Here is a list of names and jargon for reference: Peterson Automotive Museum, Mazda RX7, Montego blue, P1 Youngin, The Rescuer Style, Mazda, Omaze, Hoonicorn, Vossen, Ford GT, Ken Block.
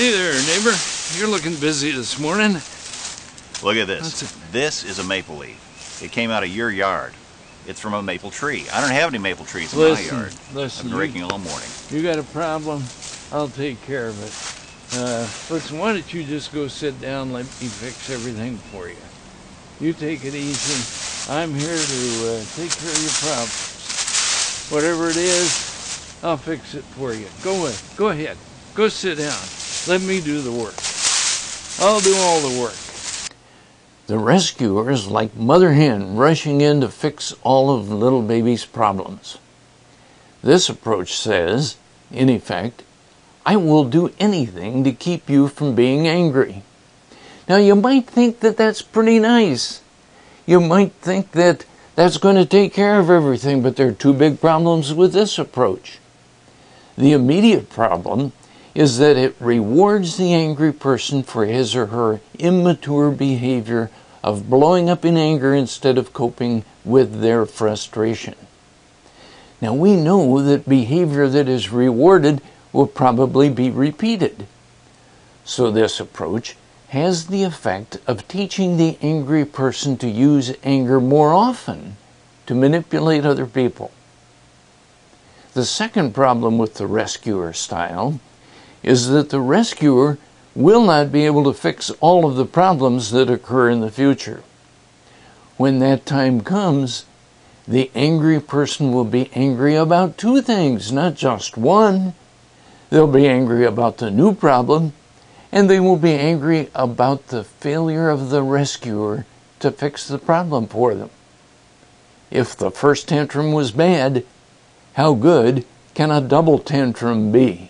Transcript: Hey there, neighbor. You're looking busy this morning. Look at this. This is a maple leaf. It came out of your yard. It's from a maple tree. I don't have any maple trees in my yard. Listen, I've been raking all morning. You got a problem? I'll take care of it. Listen, why don't you just go sit down and let me fix everything for you? You take it easy. I'm here to take care of your problems. Whatever it is, I'll fix it for you. Go ahead. Go sit down. Let me do the work. I'll do all the work. The rescuer is like mother hen rushing in to fix all of little baby's problems. This approach says, in effect, I will do anything to keep you from being angry. Now you might think that that's pretty nice. You might think that that's going to take care of everything, but there are two big problems with this approach. The immediate problem is that it rewards the angry person for his or her immature behavior of blowing up in anger instead of coping with their frustration. Now we know that behavior that is rewarded will probably be repeated. So this approach has the effect of teaching the angry person to use anger more often to manipulate other people. The second problem with the rescuer style is that the rescuer will not be able to fix all of the problems that occur in the future. When that time comes, the angry person will be angry about two things, not just one. They'll be angry about the new problem, and they will be angry about the failure of the rescuer to fix the problem for them. If the first tantrum was bad, how good can a double tantrum be?